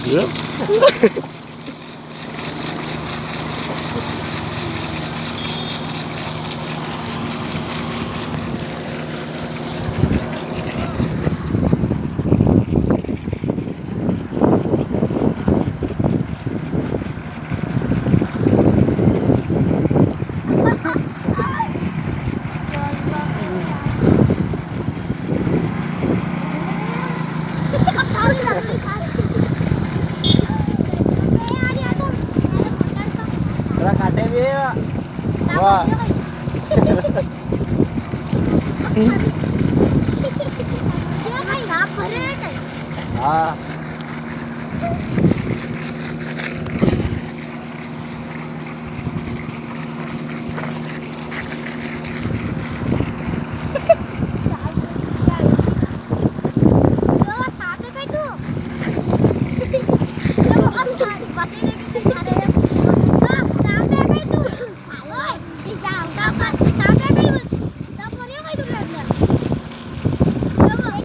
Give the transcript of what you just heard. Yep. Wah. Dia kan enggak berat. Ah.